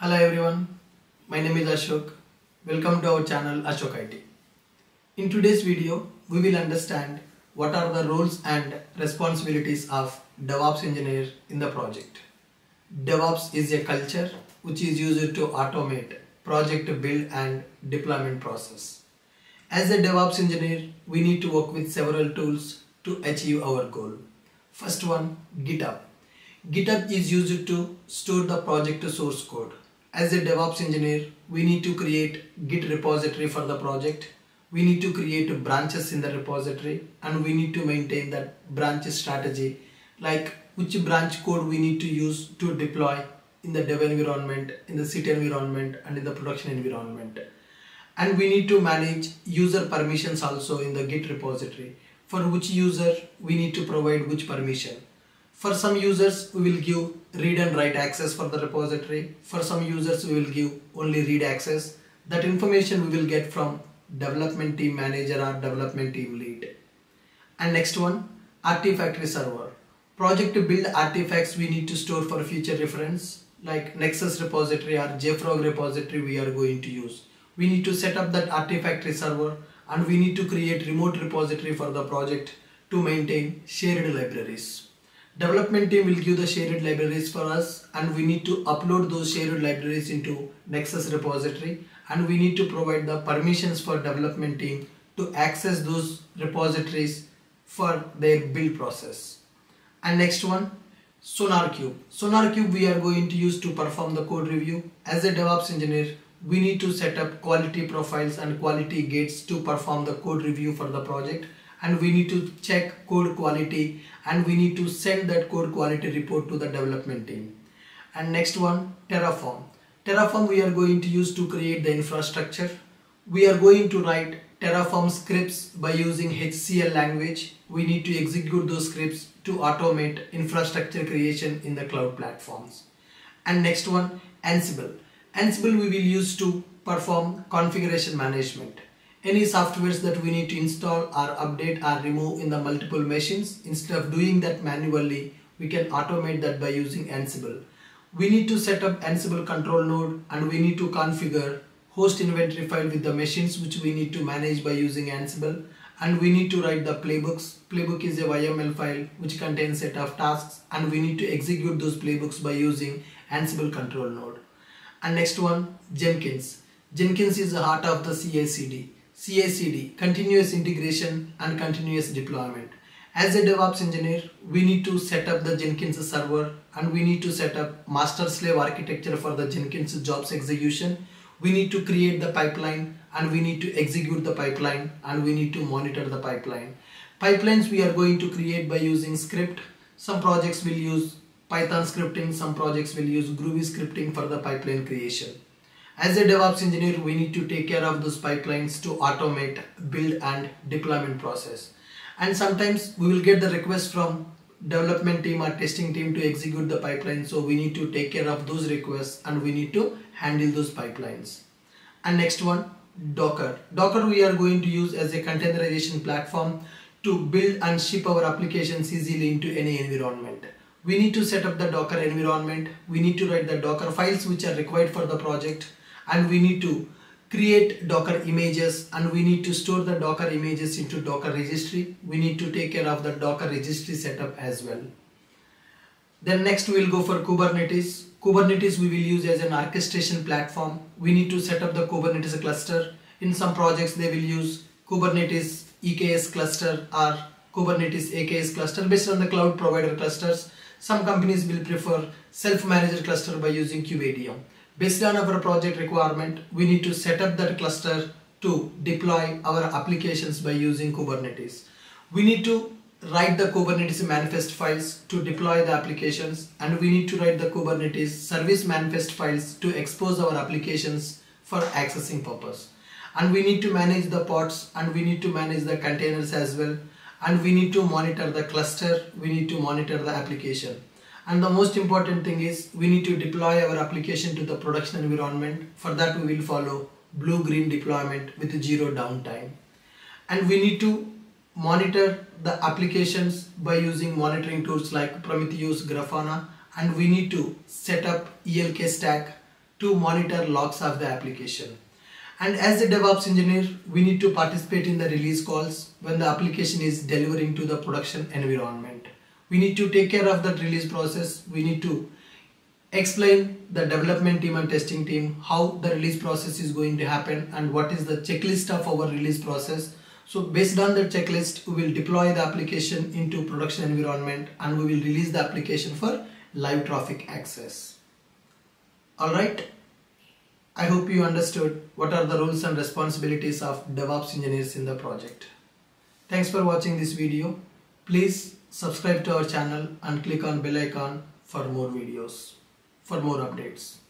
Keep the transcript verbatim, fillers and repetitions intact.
Hello everyone, my name is Ashok. Welcome to our channel Ashok I T. In today's video, we will understand what are the roles and responsibilities of DevOps engineer in the project. DevOps is a culture which is used to automate project build and deployment process. As a DevOps engineer, we need to work with several tools to achieve our goal. First one, GitHub. GitHub is used to store the project source code. As a DevOps engineer, we need to create Git repository for the project. We need to create branches in the repository and we need to maintain that branch strategy, like which branch code we need to use to deploy in the dev environment, in the C I T environment and in the production environment. And we need to manage user permissions also in the Git repository. For which user we need to provide which permission. For some users, we will give read and write access for the repository. For some users, we will give only read access. That information we will get from development team manager or development team lead. And next one, Artifactory server. Project to build artifacts we need to store for future reference, like Nexus repository or JFrog repository we are going to use. We need to set up that Artifactory server and we need to create remote repository for the project to maintain shared libraries. Development team will give the shared libraries for us and we need to upload those shared libraries into Nexus repository and we need to provide the permissions for development team to access those repositories for their build process. And next one, SonarCube. SonarCube we are going to use to perform the code review. As a DevOps engineer, we need to set up quality profiles and quality gates to perform the code review for the project. And we need to check code quality and we need to send that code quality report to the development team. And next one, Terraform. Terraform we are going to use to create the infrastructure. We are going to write Terraform scripts by using H C L language. We need to execute those scripts to automate infrastructure creation in the cloud platforms. And next one, Ansible. Ansible we will use to perform configuration management. Any softwares that we need to install or update or remove in the multiple machines, instead of doing that manually, we can automate that by using Ansible. We need to set up Ansible control node and we need to configure host inventory file with the machines which we need to manage by using Ansible, and we need to write the playbooks. Playbook is a Y M L file which contains set of tasks and we need to execute those playbooks by using Ansible control node. And next one, Jenkins. Jenkins is the heart of the C I C D. C I C D, continuous integration and continuous deployment. As a DevOps engineer, we need to set up the Jenkins server and we need to set up master slave architecture for the Jenkins jobs execution. We need to create the pipeline and we need to execute the pipeline and we need to monitor the pipeline. Pipelines we are going to create by using script. Some projects will use Python scripting, some projects will use Groovy scripting for the pipeline creation. As a DevOps engineer, we need to take care of those pipelines to automate build and deployment process. And sometimes we will get the request from development team or testing team to execute the pipeline. So we need to take care of those requests and we need to handle those pipelines. And next one, Docker. Docker we are going to use as a containerization platform to build and ship our applications easily into any environment. We need to set up the Docker environment. We need to write the Docker files which are required for the project. And we need to create Docker images and we need to store the Docker images into Docker registry. We need to take care of the Docker registry setup as well. Then next we will go for Kubernetes. Kubernetes we will use as an orchestration platform. We need to set up the Kubernetes cluster. In some projects they will use Kubernetes E K S cluster or Kubernetes A K S cluster based on the cloud provider clusters. Some companies will prefer self-managed cluster by using kubeadm. Based on our project requirement, we need to set up that cluster to deploy our applications by using Kubernetes. We need to write the Kubernetes manifest files to deploy the applications and we need to write the Kubernetes service manifest files to expose our applications for accessing purpose. And we need to manage the pods and we need to manage the containers as well, and we need to monitor the cluster, we need to monitor the application. And the most important thing is we need to deploy our application to the production environment. For that we will follow blue-green deployment with zero downtime. And we need to monitor the applications by using monitoring tools like Prometheus, Grafana, and we need to set up E L K stack to monitor logs of the application. And as a DevOps engineer, we need to participate in the release calls when the application is delivering to the production environment. We need to take care of that release process. We need to explain the development team and testing team how the release process is going to happen and what is the checklist of our release process. So based on the checklist, we will deploy the application into production environment and we will release the application for live traffic access. Alright, I hope you understood what are the roles and responsibilities of DevOps engineers in the project. Thanks for watching this video. Please subscribe to our channel and click on bell icon for more videos, for more updates.